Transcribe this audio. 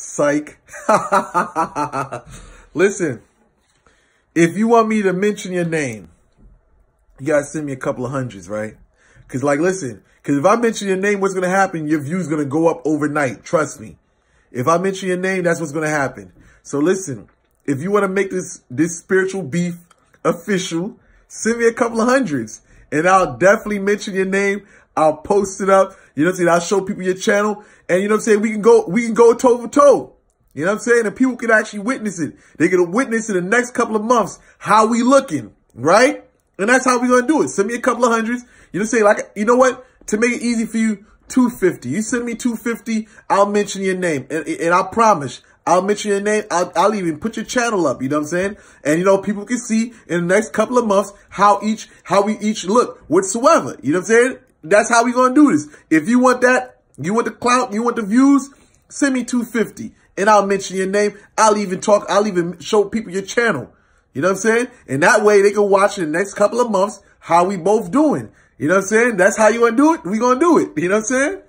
Psych. Listen, if you want me to mention your name, you got to send me a couple of hundreds, right? Because, like, listen, because if I mention your name, what's going to happen? Your view's going to go up overnight. Trust me. If I mention your name, that's what's going to happen. So, listen, if you want to make this spiritual beef official, send me a couple of hundreds, and I'll definitely mention your name. I'll post it up. You know what I'm saying? I'll show people your channel, and you know what I'm saying? We can go toe for toe. You know what I'm saying? And people can actually witness it. They can witness in the next couple of months how we looking, right? And that's how we're going to do it. Send me a couple of hundreds. You know what I'm saying? Like, you know what? To make it easy for you, 250. You send me 250, I'll mention your name. And I promise, I'll mention your name. I'll even put your channel up. You know what I'm saying? And, you know, people can see in the next couple of months how we each look whatsoever. You know what I'm saying? That's how we're going to do this. If you want that, you want the clout, you want the views, send me 250 and I'll mention your name. I'll even talk. I'll even show people your channel. You know what I'm saying? And that way they can watch in the next couple of months how we both doing. You know what I'm saying? That's how you want to do it. We're going to do it. You know what I'm saying?